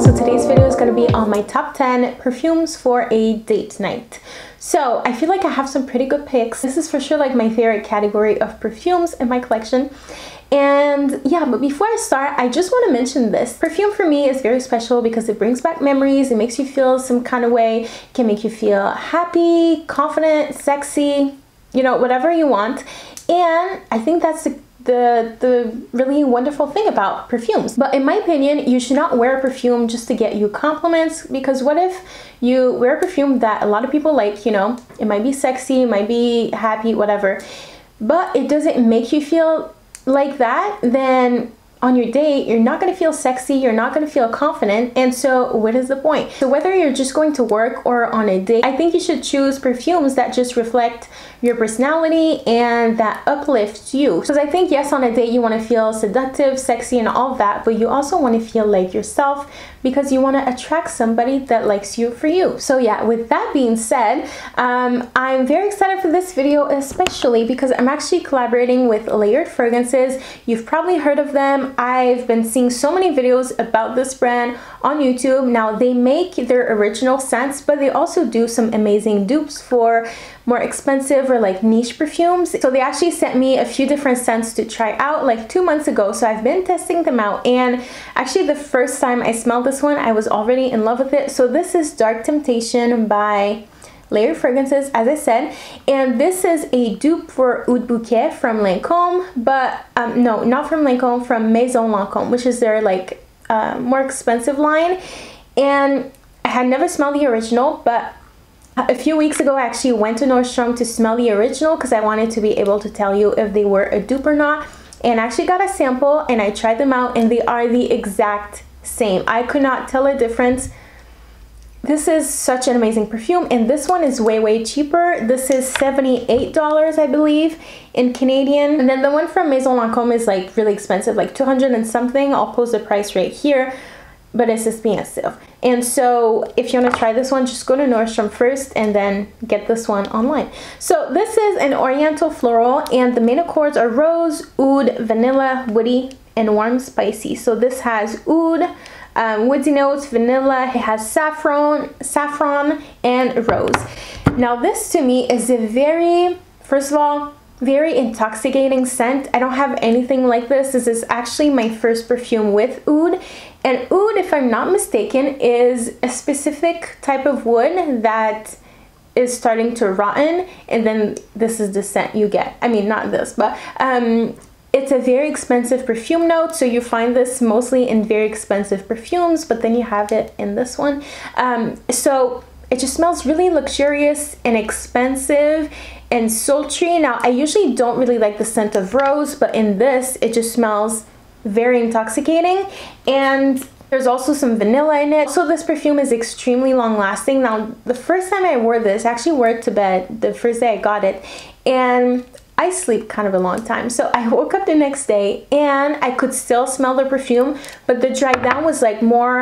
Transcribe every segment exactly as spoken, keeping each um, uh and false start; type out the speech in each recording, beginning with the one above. girls. So today's video is going to be on my top ten perfumes for a date night. So I feel like I have some pretty good picks. This is for sure like my favorite category of perfumes in my collection. And yeah, but before I start, I just want to mention this. Perfume for me is very special because it brings back memories. It makes you feel some kind of way. It can make you feel happy, confident, sexy, you know, whatever you want. And I think that's the The, the really wonderful thing about perfumes. But in my opinion, you should not wear a perfume just to get you compliments, because what if you wear a perfume that a lot of people like, you know, it might be sexy, it might be happy, whatever, but it doesn't make you feel like that, then on your date, you're not gonna feel sexy, you're not gonna feel confident, and so what is the point? So whether you're just going to work or on a date, I think you should choose perfumes that just reflect your personality and that uplifts you. Because I think, yes, on a date, you wanna feel seductive, sexy, and all that, but you also wanna feel like yourself because you wanna attract somebody that likes you for you. So yeah, with that being said, um, I'm very excited for this video, especially because I'm actually collaborating with Layered Fragrances. You've probably heard of them. I've been seeing so many videos about this brand on YouTube. Now, they make their original scents, but they also do some amazing dupes for more expensive or like niche perfumes. So they actually sent me a few different scents to try out like two months ago. So I've been testing them out, and actually the first time I smelled this one, I was already in love with it. So this is Dark Temptation by Layered Fragrances, as I said, and this is a dupe for Oud Bouquet from Lancôme, but um, no, not from Lancôme, from Maison Lancôme, which is their like uh, more expensive line. And I had never smelled the original, but a few weeks ago I actually went to Nordstrom to smell the original because I wanted to be able to tell you if they were a dupe or not, and I actually got a sample and I tried them out, and they are the exact same. I could not tell a difference. This is such an amazing perfume, and this one is way, way cheaper. This is seventy-eight dollars, I believe, in Canadian. And then the one from Maison Lancôme is like really expensive, like two hundred and something. I'll post the price right here, but it's expensive. And so if you want to try this one, just go to Nordstrom first and then get this one online. So this is an oriental floral, and the main accords are rose, oud, vanilla, woody, and warm spicy. So this has oud, Um, woody notes, vanilla, it has saffron, saffron, and rose. Now this to me is a very, first of all, very intoxicating scent. I don't have anything like this. This is actually my first perfume with oud. And oud, if I'm not mistaken, is a specific type of wood that is starting to rotten, and then this is the scent you get. I mean, not this, but um, it's a very expensive perfume note, so you find this mostly in very expensive perfumes, but then you have it in this one. Um, so it just smells really luxurious and expensive and sultry. Now, I usually don't really like the scent of rose, but in this, it just smells very intoxicating. And there's also some vanilla in it. So this perfume is extremely long lasting. Now, the first time I wore this, I actually wore it to bed the first day I got it, and I sleep kind of a long time, so I woke up the next day and I could still smell the perfume, but the dry down was like more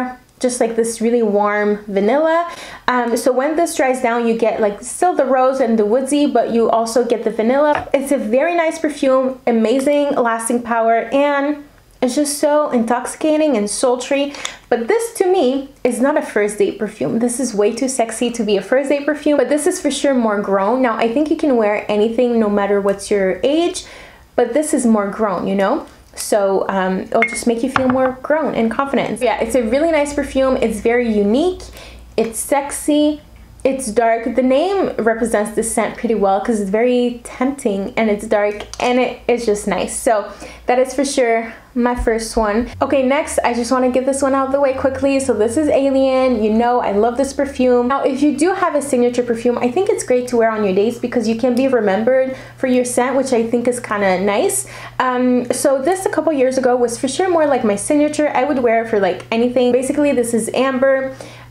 just like this really warm vanilla. Um, so when this dries down, you get like still the rose and the woodsy, but you also get the vanilla. It's a very nice perfume, amazing lasting power, and it's just so intoxicating and sultry. But this to me is not a first date perfume. This is way too sexy to be a first date perfume, but this is for sure more grown. Now, I think you can wear anything no matter what's your age, but this is more grown, you know? So um, it'll just make you feel more grown and confident. Yeah, it's a really nice perfume. It's very unique. It's sexy. It's dark. The name represents the scent pretty well because it's very tempting, and it's dark, and it is just nice. So that is for sure my first one. Okay, next, I just want to get this one out of the way quickly. So this is Alien. You know I love this perfume. Now, if you do have a signature perfume, I think it's great to wear on your dates because you can be remembered for your scent, which I think is kind of nice. Um, so this a couple years ago was for sure more like my signature. I would wear it for like anything. Basically, this is amber,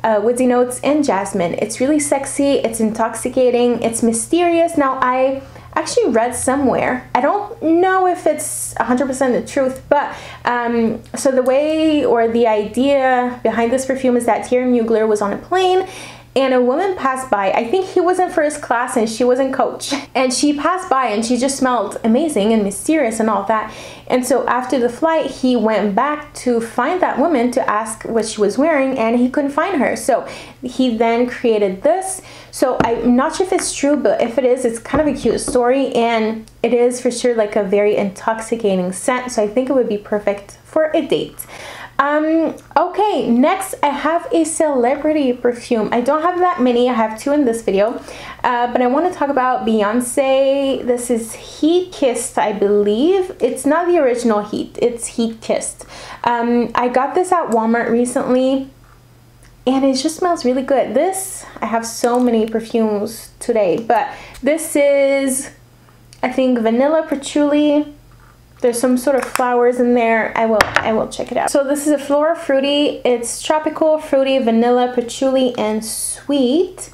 Uh, woodsy notes, and jasmine. It's really sexy, it's intoxicating, it's mysterious. Now, I actually read somewhere, I don't know if it's one hundred percent the truth, but um, so the way or the idea behind this perfume is that Thierry Mugler was on a plane and a woman passed by. I think he was in first class and she was in coach. And she passed by and she just smelled amazing and mysterious and all that. And so after the flight, he went back to find that woman to ask what she was wearing, and he couldn't find her. So he then created this. So I'm not sure if it's true, but if it is, it's kind of a cute story, and it is for sure like a very intoxicating scent. So I think it would be perfect for a date. Um, okay, next I have a celebrity perfume. I don't have that many, I have two in this video, uh, but I want to talk about Beyonce. This is Heat Kissed, I believe. It's not the original Heat, it's Heat Kissed. Um, I got this at Walmart recently, and it just smells really good. This, I have so many perfumes today, but this is, I think, vanilla, patchouli. There's some sort of flowers in there. I will I will check it out. So this is a floral fruity. It's tropical, fruity, vanilla, patchouli, and sweet.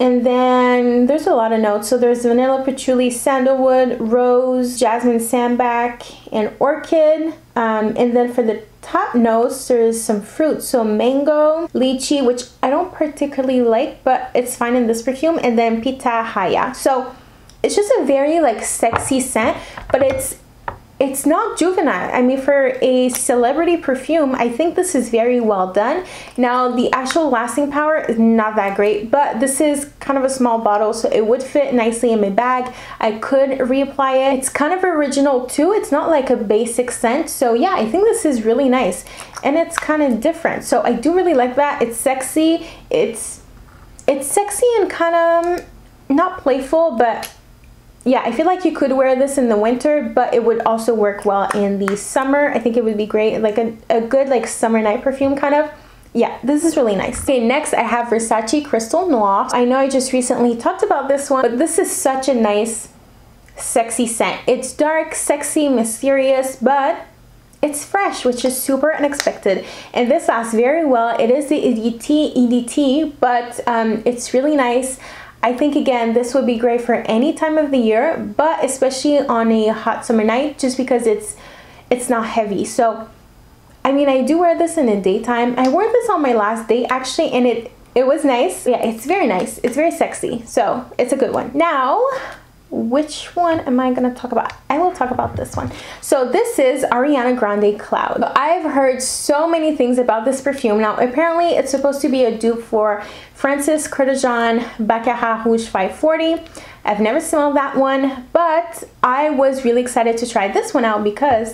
And then there's a lot of notes. So there's vanilla, patchouli, sandalwood, rose, jasmine, sandback, and orchid. Um, and then for the top notes, there's some fruit. So mango, lychee, which I don't particularly like, but it's fine in this perfume. And then pitahaya. So it's just a very like sexy scent, but it's It's not juvenile. I mean, for a celebrity perfume, I think this is very well done. Now, the actual lasting power is not that great, but this is kind of a small bottle, so it would fit nicely in my bag. I could reapply it. It's kind of original too. It's not like a basic scent. So yeah, I think this is really nice, and it's kind of different. So I do really like that. It's sexy. It's, it's sexy and kind of not playful, but yeah, I feel like you could wear this in the winter, but it would also work well in the summer. I think it would be great, like a, a good like summer night perfume kind of. Yeah, this is really nice. Okay, next I have Versace Crystal Noir. I know I just recently talked about this one, but this is such a nice, sexy scent. It's dark, sexy, mysterious, but it's fresh, which is super unexpected. And this lasts very well. It is the E D T, E D T, but um, it's really nice. I think, again, this would be great for any time of the year, but especially on a hot summer night, just because it's it's not heavy. So, I mean, I do wear this in the daytime. I wore this on my last date, actually, and it, it was nice. Yeah, it's very nice. It's very sexy. So, it's a good one. Now, which one am I gonna talk about? I will talk about this one. So this is Ariana Grande Cloud. I've heard so many things about this perfume. Now apparently it's supposed to be a dupe for Francis Kurkdjian Baccarat Rouge five forty. I've never smelled that one, but I was really excited to try this one out because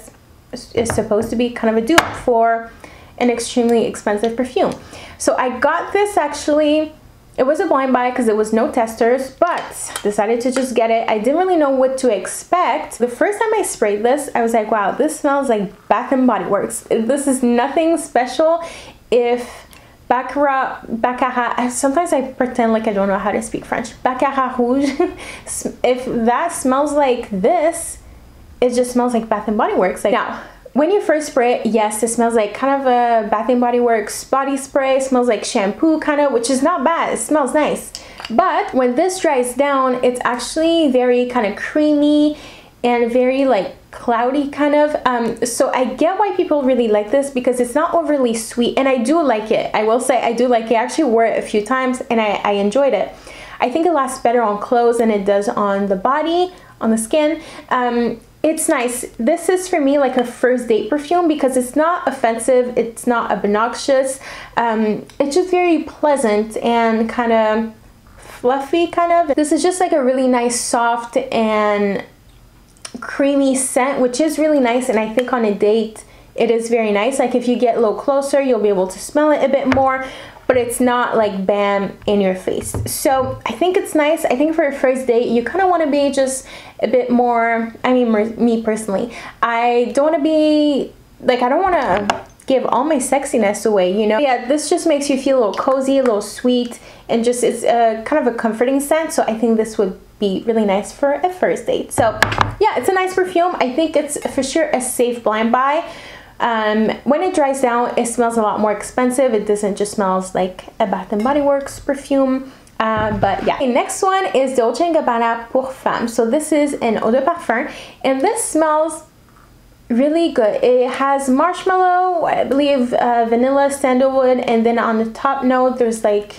it's supposed to be kind of a dupe for an extremely expensive perfume. So I got this actually. It was a blind buy because there was no testers, but decided to just get it. I didn't really know what to expect. The first time I sprayed this, I was like, wow, this smells like Bath and Body Works. This is nothing special. If Baccarat, Baccarat, sometimes I pretend like I don't know how to speak French. Baccarat Rouge, if that smells like this, it just smells like Bath and Body Works. Like, now, when you first spray it, yes, it smells like kind of a Bath and Body Works body spray. It smells like shampoo kind of, which is not bad. It smells nice. But when this dries down, it's actually very kind of creamy and very like cloudy kind of. Um, so I get why people really like this because it's not overly sweet. And I do like it. I will say I do like it. I actually wore it a few times and I, I enjoyed it. I think it lasts better on clothes than it does on the body, on the skin. Um, It's nice. This is for me like a first date perfume because it's not offensive, it's not obnoxious, um, it's just very pleasant and kind of fluffy kind of. This is just like a really nice soft and creamy scent, which is really nice, and I think on a date it is very nice. Like if you get a little closer, you'll be able to smell it a bit more, but it's not like bam in your face. So I think it's nice. I think for a first date, you kind of want to be just a bit more, I mean, me personally, I don't want to be, like I don't want to give all my sexiness away, you know? Yeah, this just makes you feel a little cozy, a little sweet, and just it's a, kind of a comforting scent. So I think this would be really nice for a first date. So yeah, it's a nice perfume. I think it's for sure a safe blind buy. Um, when it dries down, it smells a lot more expensive. It doesn't just smells like a Bath and Body Works perfume, uh, but yeah. Okay, next one is Dolce and Gabbana Pour Femme. So this is an eau de parfum, and this smells really good. It has marshmallow, I believe, uh, vanilla, sandalwood, and then on the top note, there's like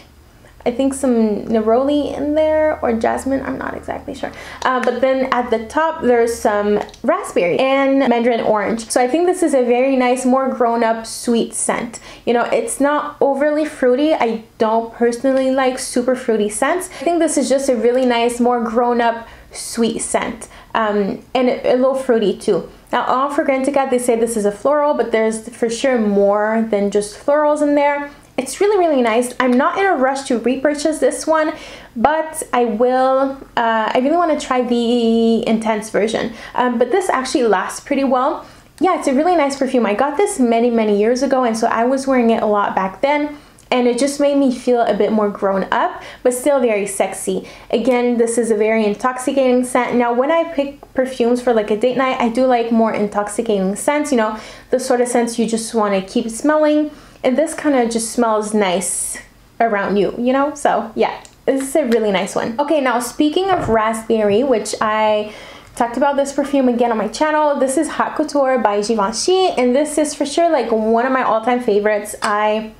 I think some neroli in there, or jasmine, I'm not exactly sure. Uh, but then at the top, there's some raspberry and mandarin orange. So I think this is a very nice, more grown-up sweet scent. You know, it's not overly fruity. I don't personally like super fruity scents. I think this is just a really nice, more grown-up sweet scent, um, and a little fruity too. Now on Fragrantica, they say this is a floral, but there's for sure more than just florals in there. It's really, really nice. I'm not in a rush to repurchase this one, but I will, uh, I really want to try the intense version. Um, but this actually lasts pretty well. Yeah, it's a really nice perfume. I got this many, many years ago, and so I was wearing it a lot back then, and it just made me feel a bit more grown up, but still very sexy. Again, this is a very intoxicating scent. Now, when I pick perfumes for like a date night, I do like more intoxicating scents, you know, the sort of scents you just want to keep smelling. And this kind of just smells nice around you, you know? So yeah, this is a really nice one. Okay, now speaking of raspberry, which I talked about this perfume again on my channel, this is Haute Couture by Givenchy, and this is for sure like one of my all-time favorites. I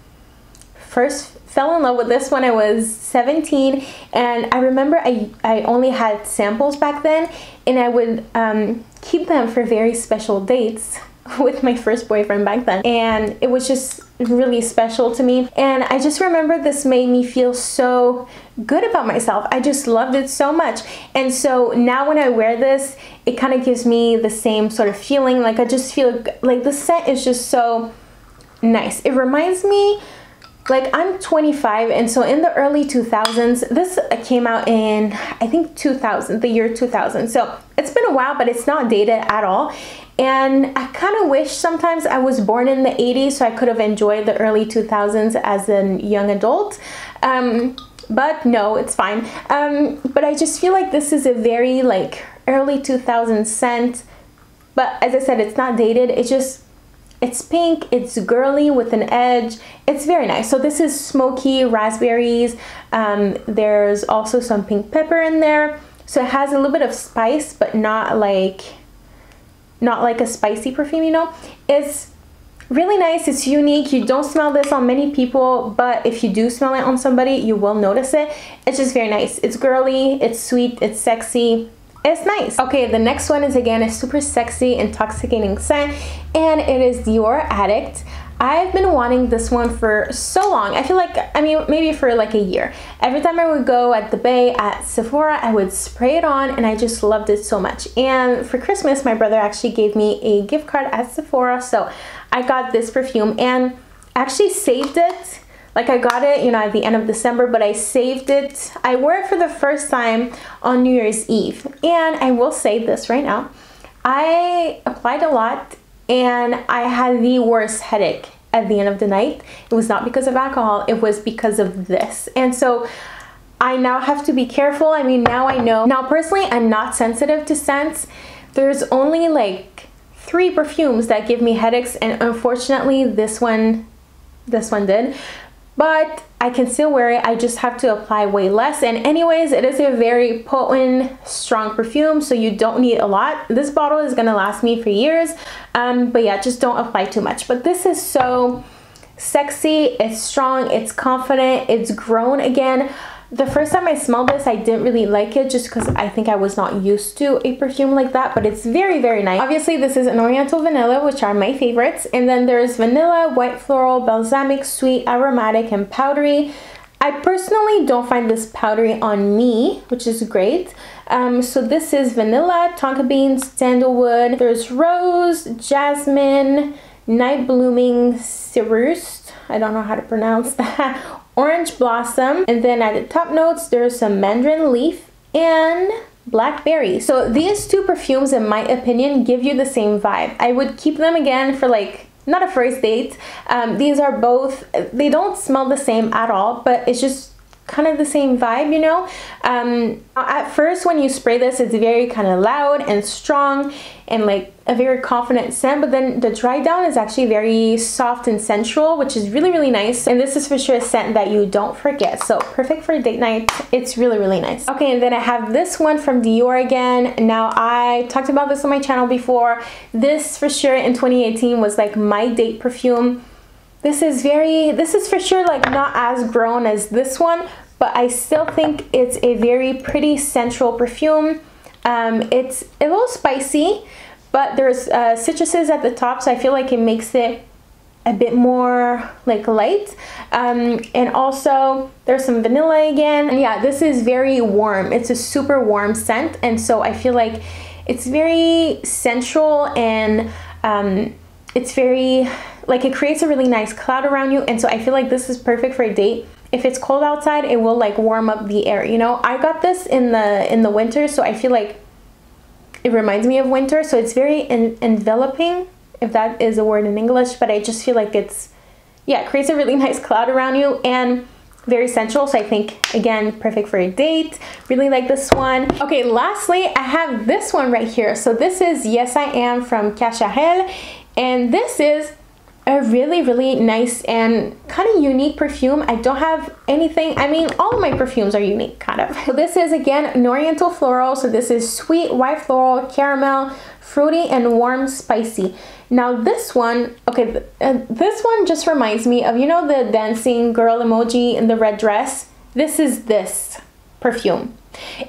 first fell in love with this when I was seventeen, and I remember I, I only had samples back then, and I would um, keep them for very special dates with my first boyfriend back then, and it was just really special to me. And I just remember this made me feel so good about myself. I just loved it so much, and so now when I wear this, it kind of gives me the same sort of feeling. Like I just feel like the scent is just so nice. It reminds me, like, I'm twenty-five, and so in the early two thousands, this came out in, I think, two thousand, the year two thousand, so it's been a while, but it's not dated at all. And I kind of wish sometimes I was born in the eighties so I could have enjoyed the early two thousands as a young adult, um, but no, it's fine. Um, but I just feel like this is a very like early two thousands scent, but as I said, it's not dated. It's just, it's pink, it's girly with an edge. It's very nice. So this is smoky raspberries. Um, there's also some pink pepper in there. So it has a little bit of spice, but not like... not like a spicy perfume, you know? It's really nice, it's unique. You don't smell this on many people, but if you do smell it on somebody, you will notice it. It's just very nice. It's girly, it's sweet, it's sexy, it's nice. Okay, the next one is again a super sexy, intoxicating scent, and it is Dior Addict. I've been wanting this one for so long. I feel like, I mean, maybe for like a year. Every time I would go at the Bay at Sephora, I would spray it on, and I just loved it so much. And for Christmas, my brother actually gave me a gift card at Sephora, so I got this perfume and actually saved it. Like, I got it, you know, at the end of December, but I saved it. I wore it for the first time on New Year's Eve. And I will say this right now, I applied a lot, and I had the worst headache at the end of the night. It was not because of alcohol, it was because of this. And so I now have to be careful. I mean, now I know. Now, personally, I'm not sensitive to scents. There's only like three perfumes that give me headaches, and unfortunately, this one, this one did. But I can still wear it, I just have to apply way less. And anyways, it is a very potent, strong perfume, so you don't need a lot. This bottle is gonna last me for years, um, but yeah, just don't apply too much. But this is so sexy, it's strong, it's confident, it's grown again. The first time I smelled this, I didn't really like it just because I think I was not used to a perfume like that, but it's very, very nice. Obviously, this is an Oriental Vanilla, which are my favorites. And then there is vanilla, white floral, balsamic, sweet, aromatic, and powdery. I personally don't find this powdery on me, which is great. Um, so this is vanilla, tonka beans, sandalwood. There's rose, jasmine, night blooming cerise. I don't know how to pronounce that. Orange blossom, and then at the top notes there's some mandarin leaf and blackberry. So these two perfumes, in my opinion, give you the same vibe. I would keep them again for like not a first date. Um, these are both, they don't smell the same at all, but it's just kind of the same vibe, you know. Um, at first when you spray this, it's very kind of loud and strong and like a very confident scent, but then the dry down is actually very soft and sensual, which is really, really nice. And this is for sure a scent that you don't forget, so perfect for a date night. It's really, really nice. Okay, and then I have this one from Dior again. Now, I talked about this on my channel before. This for sure in twenty eighteen was like my date perfume. This is very, this is for sure like not as grown as this one, but I still think it's a very pretty central perfume. Um, it's a little spicy, but there's uh, citruses at the top, so I feel like it makes it a bit more like light, um, and also there's some vanilla again. And yeah, this is very warm. It's a super warm scent, and so I feel like it's very central, and um, it's very like it creates a really nice cloud around you. And so I feel like this is perfect for a date. If it's cold outside, it will like warm up the air, you know. I got this in the in the winter, so I feel like it reminds me of winter, so it's very en enveloping, if that is a word in English, but I just feel like it's, yeah, it creates a really nice cloud around you and very sensual. So I think, again, perfect for a date. Really like this one. Okay, lastly, I have this one right here. So this is Yes I Am from Cacharel, and this is a really, really nice and kind of unique perfume. I don't have anything, I mean, all of my perfumes are unique, kind of. So this is, again, an oriental floral. So this is sweet, white floral, caramel, fruity, and warm, spicy. Now this one, okay, th uh, this one just reminds me of, you know, the dancing girl emoji in the red dress? This is this perfume.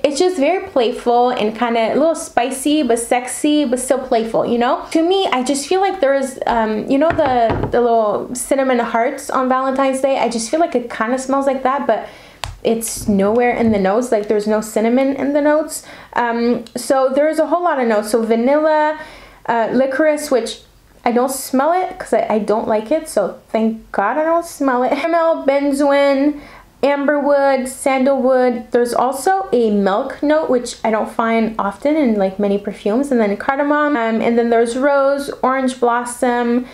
It's just very playful and kind of a little spicy, but sexy, but still playful, you know? To me, I just feel like there's, um, you know, the, the little cinnamon hearts on Valentine's Day? I just feel like it kind of smells like that, but it's nowhere in the notes. Like, there's no cinnamon in the notes. Um, so there's a whole lot of notes. So vanilla, uh, licorice, which I don't smell it because I, I don't like it. So thank God I don't smell it. Caramel, benzoin, amberwood, sandalwood. There's also a milk note, which I don't find often in like many perfumes, and then cardamom, um, and then there's rose, orange blossom,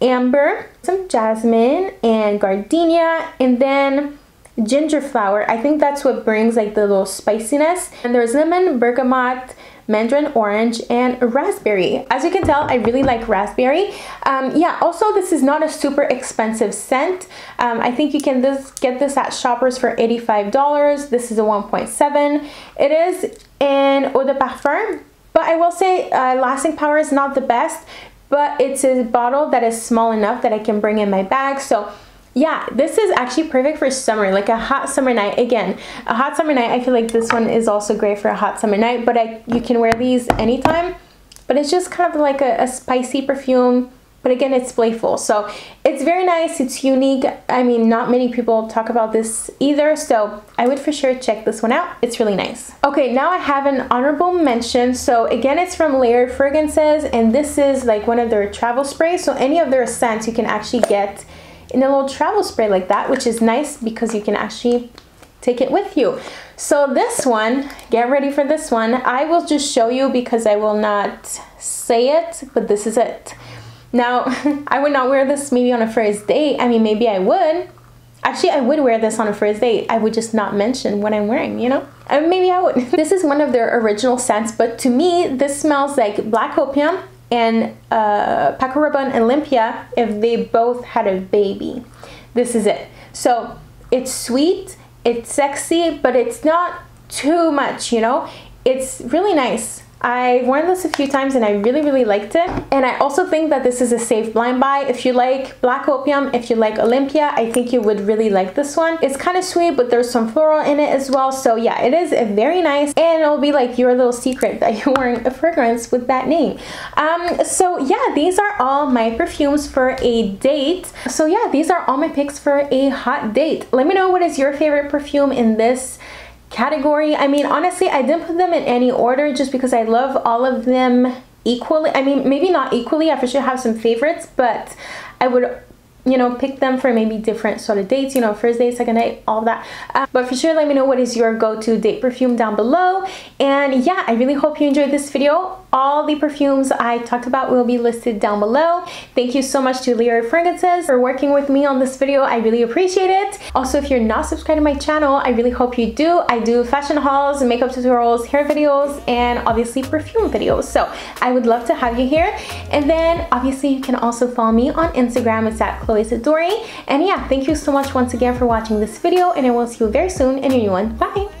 amber, some jasmine and gardenia, and then ginger flower. I think that's what brings like the little spiciness. And there's lemon, bergamot, mandarin orange, and raspberry. As you can tell, I really like raspberry. Um, yeah, also this is not a super expensive scent. Um, I think you can this, get this at Shoppers for eighty-five dollars. This is a one point seven. It is an eau de parfum, but I will say uh, lasting power is not the best, but it's a bottle that is small enough that I can bring in my bag. So yeah, this is actually perfect for summer, like a hot summer night. Again, a hot summer night, I feel like this one is also great for a hot summer night, but I, you can wear these anytime. But it's just kind of like a, a spicy perfume, but again, it's playful. So it's very nice, it's unique. I mean, not many people talk about this either, so I would for sure check this one out. It's really nice. Okay, now I have an honorable mention. So again, it's from Layered Fragrances, and this is like one of their travel sprays. So any of their scents you can actually get in a little travel spray like that, which is nice because you can actually take it with you. So this one, get ready for this one. I will just show you because I will not say it, but this is it. Now, I would not wear this maybe on a first date. I mean, maybe I would. Actually, I would wear this on a first date. I would just not mention what I'm wearing, you know? I mean, maybe I would. This is one of their original scents, but to me, this smells like Black Opium and uh, Paco Rabanne Olympéa, if they both had a baby. This is it. So it's sweet, it's sexy, but it's not too much, you know? It's really nice. I've worn this a few times and I really, really liked it. And I also think that this is a safe blind buy. If you like Black Opium, if you like Olympéa, I think you would really like this one. It's kind of sweet, but there's some floral in it as well. So yeah, it is a very nice, and it'll be like your little secret that you're wearing a fragrance with that name. Um, so yeah, these are all my perfumes for a date. So yeah, these are all my picks for a hot date. Let me know what is your favorite perfume in this category. I mean, honestly, I didn't put them in any order just because I love all of them equally. I mean, maybe not equally, I for sure have some favorites, but I would, you know, pick them for maybe different sort of dates, you know, first date, second date, all that. Uh, but for sure, let me know what is your go-to date perfume down below. And yeah, I really hope you enjoyed this video. All the perfumes I talked about will be listed down below. Thank you so much to Layered Fragrances for working with me on this video. I really appreciate it. Also, if you're not subscribed to my channel, I really hope you do. I do fashion hauls, makeup tutorials, hair videos, and obviously perfume videos. So I would love to have you here. And then obviously you can also follow me on Instagram. It's at Chloe Sidori. And yeah, thank you so much once again for watching this video, and I will see you very soon in a new one. Bye!